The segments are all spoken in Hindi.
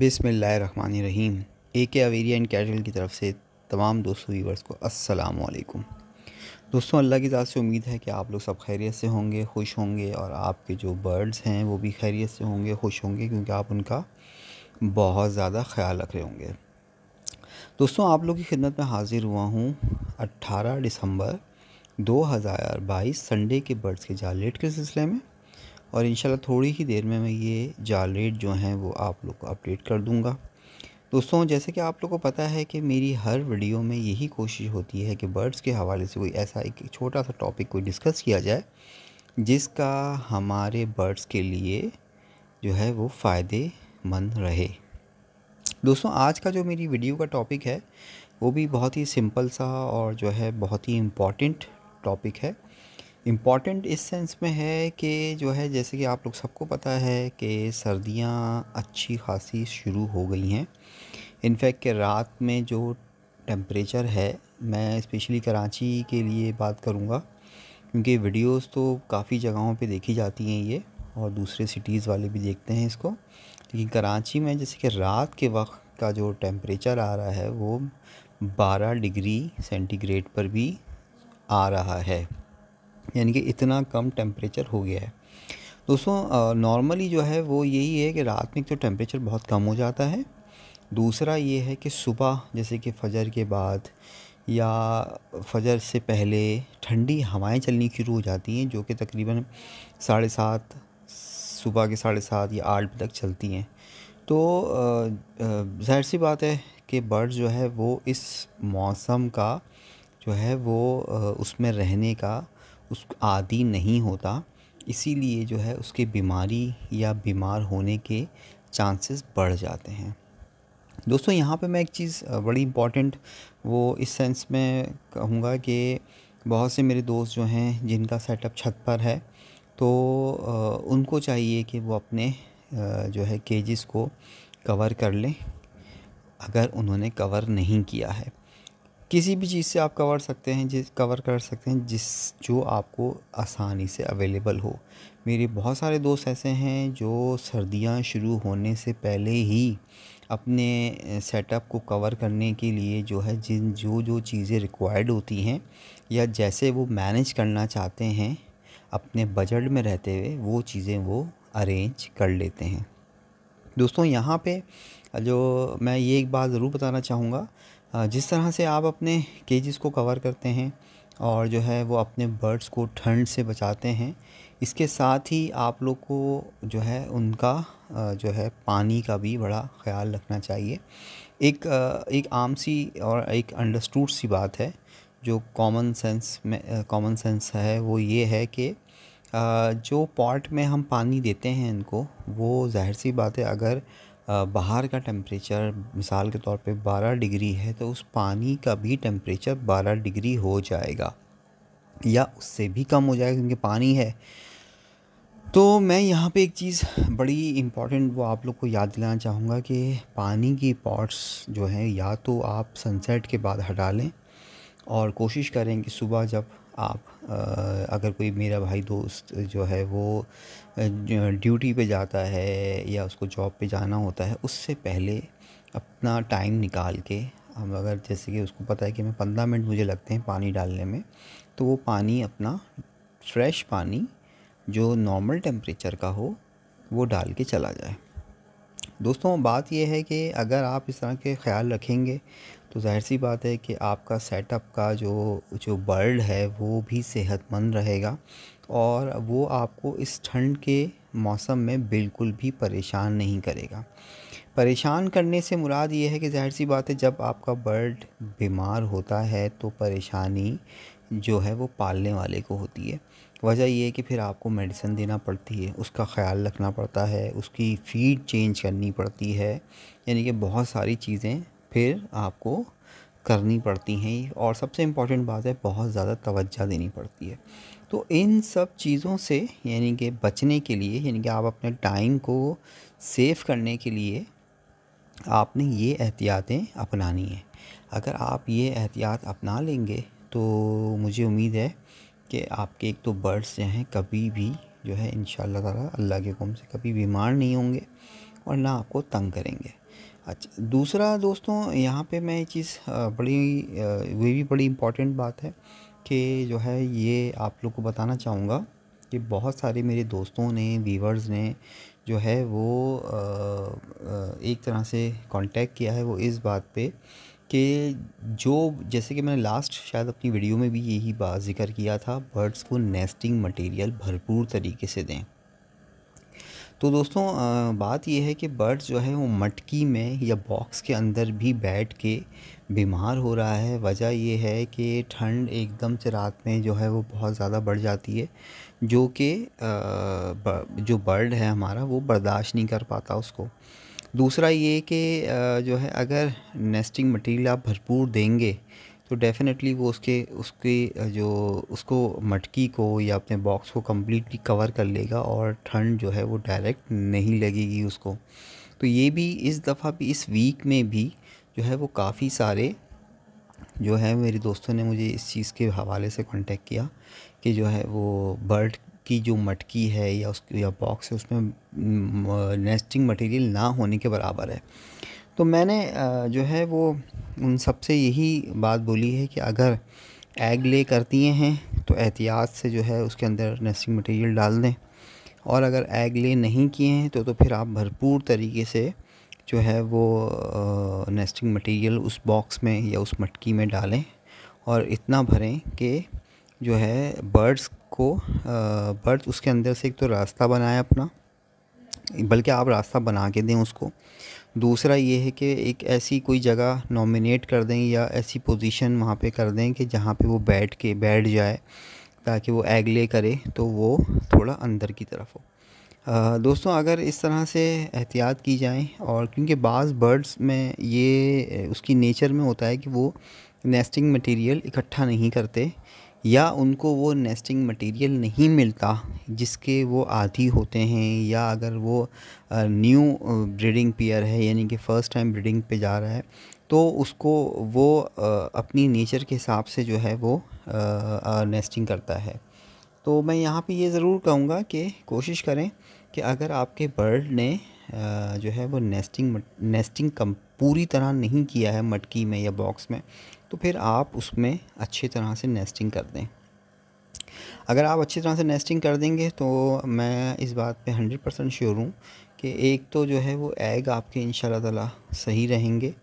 बिस्मिल्लाहिर्रहमानिर्रहीम। ए.के. अवेरिया एंड कैजुअल की तरफ से तमाम दोस्तों व्यूवर्स को अस्सलाम वालेकुम। दोस्तों अल्लाह की ज़ात से उम्मीद है कि आप लोग सब खैरियत से होंगे, खुश होंगे और आपके जो बर्ड्स हैं वो भी खैरियत से होंगे, खुश होंगे, क्योंकि आप उनका बहुत ज़्यादा ख्याल रख रहे होंगे। दोस्तों आप लोग की खिदमत में हाजिर हुआ हूँ 18 दिसंबर 2022 संडे के बर्ड्स के जाल रेट के सिलसिले में, और इंशाल्लाह थोड़ी ही देर में मैं ये जाल रेट जो हैं वो आप लोग को अपडेट कर दूंगा। दोस्तों जैसे कि आप लोग को पता है कि मेरी हर वीडियो में यही कोशिश होती है कि बर्ड्स के हवाले से कोई ऐसा एक छोटा सा टॉपिक कोई डिस्कस किया जाए जिसका हमारे बर्ड्स के लिए जो है वो फ़ायदेमंद रहे। दोस्तों आज का जो मेरी वीडियो का टॉपिक है वो भी बहुत ही सिंपल सा और जो है बहुत ही इम्पॉर्टेंट टॉपिक है। इम्पॉर्टेंट इस सेंस में है कि जो है जैसे कि आप लोग सबको पता है कि सर्दियां अच्छी खासी शुरू हो गई हैं। इनफैक्ट के रात में जो टेम्परेचर है, मैं स्पेशली कराची के लिए बात करूंगा क्योंकि वीडियोस तो काफ़ी जगहों पे देखी जाती हैं ये, और दूसरे सिटीज़ वाले भी देखते हैं इसको, लेकिन कराची में जैसे कि रात के वक्त का जो टेम्परेचर आ रहा है वो 12 डिग्री सेंटीग्रेड पर भी आ रहा है, यानी कि इतना कम टेम्परेचर हो गया है। दोस्तों नॉर्मली जो है वो यही है कि रात में तो टेम्परेचर बहुत कम हो जाता है। दूसरा ये है कि सुबह जैसे कि फ़जर के बाद या फ़जर से पहले ठंडी हवाएं चलनी शुरू हो जाती हैं जो कि तकरीबन 7:30 सुबह के 7:30 या 8 तक चलती हैं। तो ज़ाहिर सी बात है कि बर्ड्स जो है वो इस मौसम का जो है वो उसमें रहने का उसको आदी नहीं होता, इसीलिए जो है उसके बीमारी या बीमार होने के चांसेस बढ़ जाते हैं। दोस्तों यहाँ पे मैं एक चीज़ बड़ी इम्पॉर्टेंट वो इस सेंस में कहूँगा कि बहुत से मेरे दोस्त जो हैं जिनका सेटअप छत पर है, तो उनको चाहिए कि वो अपने जो है केजेस को कवर कर लें। अगर उन्होंने कवर नहीं किया है, किसी भी चीज़ से आप कवर कर सकते हैं जिस जो आपको आसानी से अवेलेबल हो। मेरे बहुत सारे दोस्त ऐसे हैं जो सर्दियां शुरू होने से पहले ही अपने सेटअप को कवर करने के लिए जो है जो चीज़ें रिक्वायर्ड होती हैं या जैसे वो मैनेज करना चाहते हैं अपने बजट में रहते हुए वो चीज़ें वो अरेंज कर लेते हैं। दोस्तों यहाँ पे जो मैं ये एक बात ज़रूर बताना चाहूँगा, जिस तरह से आप अपने केजेस को कवर करते हैं और जो है वो अपने बर्ड्स को ठंड से बचाते हैं, इसके साथ ही आप लोग को जो है उनका जो है पानी का भी बड़ा ख्याल रखना चाहिए। एक आम सी और एक अंडरस्टूड सी बात है जो कॉमन सेंस है, वो ये है कि जो पॉट में हम पानी देते हैं इनको, वो ज़ाहिर सी बात है अगर बाहर का टेम्परेचर मिसाल के तौर पे 12 डिग्री है तो उस पानी का भी टेम्परेचर 12 डिग्री हो जाएगा या उससे भी कम हो जाएगा क्योंकि पानी है। तो मैं यहाँ पे एक चीज़ बड़ी इम्पॉर्टेंट वो आप लोग को याद दिलाना चाहूँगा कि पानी की पॉट्स जो हैं या तो आप सनसेट के बाद हटा लें और कोशिश करें कि सुबह जब आप अगर कोई मेरा भाई दोस्त जो है वो ड्यूटी पे जाता है या उसको जॉब पे जाना होता है, उससे पहले अपना टाइम निकाल के हम अगर जैसे कि उसको पता है कि मैं 15 मिनट मुझे लगते हैं पानी डालने में, तो वो पानी अपना फ्रेश पानी जो नॉर्मल टेम्परेचर का हो वो डाल के चला जाए। दोस्तों बात यह है कि अगर आप इस तरह के ख्याल रखेंगे तो जाहिर सी बात है कि आपका सेटअप का जो बर्ड है वो भी सेहतमंद रहेगा और वो आपको इस ठंड के मौसम में बिल्कुल भी परेशान नहीं करेगा। परेशान करने से मुराद ये है कि जाहिर सी बात है जब आपका बर्ड बीमार होता है तो परेशानी जो है वो पालने वाले को होती है। वजह यह है कि फिर आपको मेडिसिन देना पड़ती है, उसका ख्याल रखना पड़ता है, उसकी फीड चेंज करनी पड़ती है, यानी कि बहुत सारी चीज़ें फिर आपको करनी पड़ती हैं और सबसे इम्पॉर्टेंट बात है बहुत ज़्यादा तवज्जो देनी पड़ती है। तो इन सब चीज़ों से यानी कि बचने के लिए, यानी कि आप अपने टाइम को सेव करने के लिए आपने ये एहतियातें अपनानी हैं। अगर आप ये एहतियात अपना लेंगे तो मुझे उम्मीद है कि आपके एक तो बर्ड्स जो हैं कभी भी जो है इंशाअल्लाह ताला अल्लाह के हुक्म से कभी बीमार नहीं होंगे और ना आपको तंग करेंगे। अच्छा दूसरा दोस्तों यहाँ पे मैं ये चीज़ बड़ी इम्पॉर्टेंट बात है कि जो है ये आप लोग को बताना चाहूँगा कि बहुत सारे मेरे दोस्तों ने व्यूवर्स ने जो है वो एक तरह से कांटेक्ट किया है वो इस बात पे कि जो जैसे कि मैंने लास्ट शायद अपनी वीडियो में भी यही बात जिक्र किया था, बर्ड्स को नेस्टिंग मटेरियल भरपूर तरीके से दें। तो दोस्तों बात यह है कि बर्ड्स जो है वो मटकी में या बॉक्स के अंदर भी बैठ के बीमार हो रहा है। वजह ये है कि ठंड एकदम से रात में जो है वो बहुत ज़्यादा बढ़ जाती है, जो कि जो बर्ड है हमारा वो बर्दाश्त नहीं कर पाता उसको। दूसरा ये कि जो है अगर नेस्टिंग मटेरियल आप भरपूर देंगे तो डेफ़िनेटली वो उसको मटकी को या अपने बॉक्स को कम्प्लीटली कवर कर लेगा और ठंड जो है वो डायरेक्ट नहीं लगेगी उसको। तो ये भी इस दफ़ा भी इस वीक में भी जो है वो काफ़ी सारे जो है मेरे दोस्तों ने मुझे इस चीज़ के हवाले से कांटेक्ट किया कि जो है वो बर्ड की जो मटकी है या उसकी या बॉक्स है उसमें नेस्टिंग मटेरियल ना होने के बराबर है। तो मैंने जो है वो उन सबसे यही बात बोली है कि अगर एग ले करती हैं तो एहतियात से जो है उसके अंदर नेस्टिंग मटेरियल डाल दें, और अगर एग ले नहीं किए हैं तो फिर आप भरपूर तरीके से जो है वो नेस्टिंग मटेरियल उस बॉक्स में या उस मटकी में डालें और इतना भरें कि जो है बर्ड्स को बर्ड्स उसके अंदर से एक तो रास्ता बनाए अपना, बल्कि आप रास्ता बना के दें उसको। दूसरा ये है कि एक ऐसी कोई जगह नॉमिनेट कर दें या ऐसी पोजीशन वहाँ पे कर दें कि जहाँ पे वो बैठ जाए ताकि वो एग ले करे तो वो थोड़ा अंदर की तरफ हो। दोस्तों अगर इस तरह से एहतियात की जाए, और क्योंकि बाज़ बर्ड्स में ये उसकी नेचर में होता है कि वो नेस्टिंग मटेरियल इकट्ठा नहीं करते या उनको वो नेस्टिंग मटेरियल नहीं मिलता जिसके वो आदी होते हैं, या अगर वो न्यू ब्रीडिंग पेयर है यानी कि फ़र्स्ट टाइम ब्रीडिंग पे जा रहा है तो उसको वो अपनी नेचर के हिसाब से जो है वो नेस्टिंग करता है। तो मैं यहाँ पे ये ज़रूर कहूँगा कि कोशिश करें कि अगर आपके बर्ड ने जो है वो नेस्टिंग कम पूरी तरह नहीं किया है मटकी में या बॉक्स में तो फिर आप उसमें अच्छी तरह से नेस्टिंग कर दें। अगर आप अच्छी तरह से नेस्टिंग कर देंगे तो मैं इस बात पे 100% श्योर हूँ कि एक तो जो है वो एग आपके इंशाल्लाह ताला सही रहेंगे,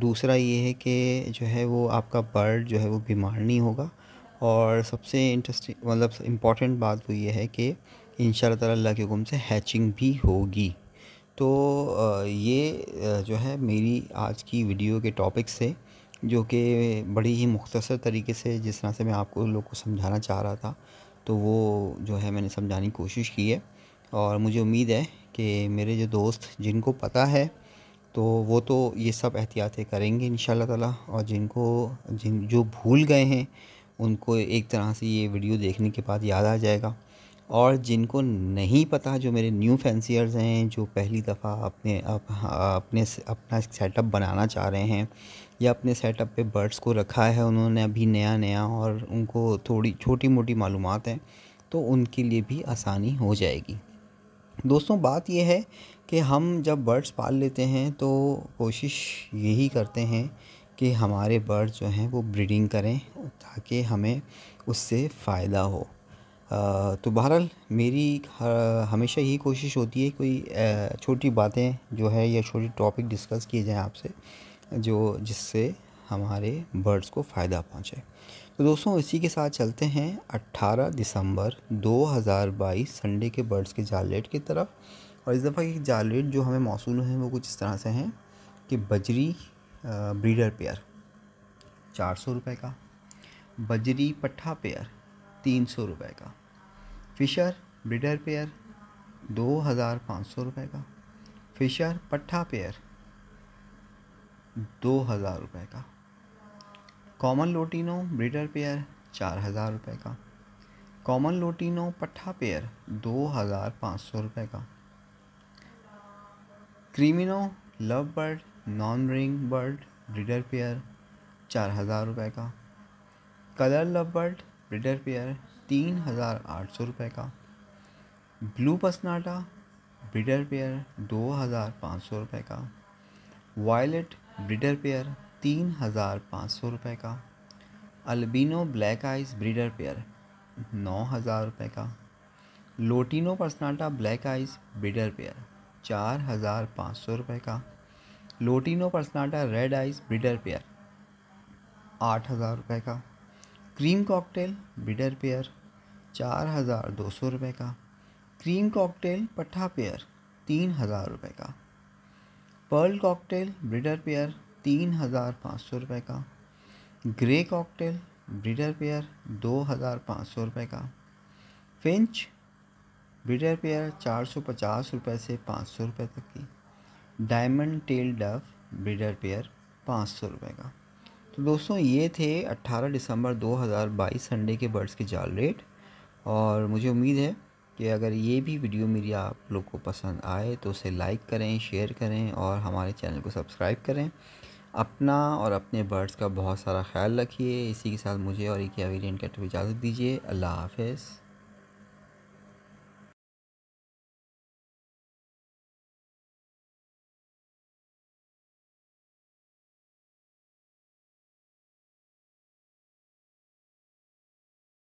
दूसरा ये है कि जो है वो आपका बर्ड जो है वो बीमार नहीं होगा, और सबसे इंटरेस्टिंग मतलब इम्पॉर्टेंट बात वो ये है कि इंशाल्लाह ताला अल्लाह के हुक्म से हैचिंग भी होगी। तो ये जो है मेरी आज की वीडियो के टॉपिक से, जो कि बड़ी ही मुख्तसर तरीके से जिस तरह से मैं आपको लोगों को समझाना चाह रहा था तो वो जो है मैंने समझाने की कोशिश की है, और मुझे उम्मीद है कि मेरे जो दोस्त जिनको पता है तो वो तो ये सब एहतियातें करेंगे इंशाल्लाह ताला, और जो भूल गए हैं उनको एक तरह से ये वीडियो देखने के बाद याद आ जाएगा, और जिनको नहीं पता जो मेरे न्यू फैंसियर्स हैं जो पहली दफ़ा अपना सेटअप बनाना चाह रहे हैं या अपने सेटअप पे बर्ड्स को रखा है उन्होंने अभी नया और उनको थोड़ी छोटी मोटी मालूमात हैं तो उनके लिए भी आसानी हो जाएगी। दोस्तों बात यह है कि हम जब बर्ड्स पाल लेते हैं तो कोशिश यही करते हैं कि हमारे बर्ड्स जो हैं वो ब्रीडिंग करें ताकि हमें उससे फ़ायदा हो। तो बहरहाल मेरी हमेशा यही कोशिश होती है कोई छोटी बातें जो है या छोटी टॉपिक डिस्कस किए जाएं आपसे जो जिससे हमारे बर्ड्स को फ़ायदा पहुंचे। तो दोस्तों इसी के साथ चलते हैं 18 दिसंबर 2022 संडे के बर्ड्स के जाल रेट की तरफ, और इस दफ़ा की जाल रेट जो हमें मौसूल हैं वो कुछ इस तरह से हैं कि बजरी ब्रीडर पेयर 400 रुपये का, बजरी पट्ठा पेयर 300 रुपये का, फ़िशर ब्रीडर पेयर 2500 रुपये का, फ़िशर पट्ठा पेयर 2000 रुपये का, कॉमन लोटिनो ब्रीडर पेयर 4000 रुपये का, कॉमन लोटिनो पट्ठा पेयर 2500 रुपये का, creamino love bird non ring bird breeder pair 4000 रुपये का, colour love bird breeder pair 3800 रुपये का, ब्लू पसनाटा ब्रीडर पेयर 2500 रुपये का, वायलेट ब्रीडर पेयर 3,500 रुपये का। Albino black eyes breeder pair 9,000 रुपये का। Lutino personata black eyes breeder pair 4,500 रुपये का। Lutino personata red eyes breeder pair 8,000 रुपये का। क्रीम कॉकटेल ब्रीडर पेयर 4,200 रुपये का। क्रीम कॉकटेल पट्ठा पेयर 3,000 रुपये का। पर्ल कॉकटेल ब्रीडर पेयर 3,500 रुपये का। ग्रे कॉकटेल ब्रीडर पेयर 2,500 रुपये का। फिंच ब्रीडर पेयर 450 रुपये से 500 रुपये तक की। Diamond tail dove breeder pair 500 रुपये का। तो दोस्तों ये थे 18 दिसंबर 2022 संडे के बर्ड्स के जाल रेट। और मुझे उम्मीद है कि अगर ये भी वीडियो मेरी आप लोग को पसंद आए तो उसे लाइक करें, शेयर करें और हमारे चैनल को सब्सक्राइब करें। अपना और अपने बर्ड्स का बहुत सारा ख्याल रखिए। इसी के साथ मुझे और A.K. AVIARY का इजाज़त दीजिए। अल्लाह हाफ़िज़।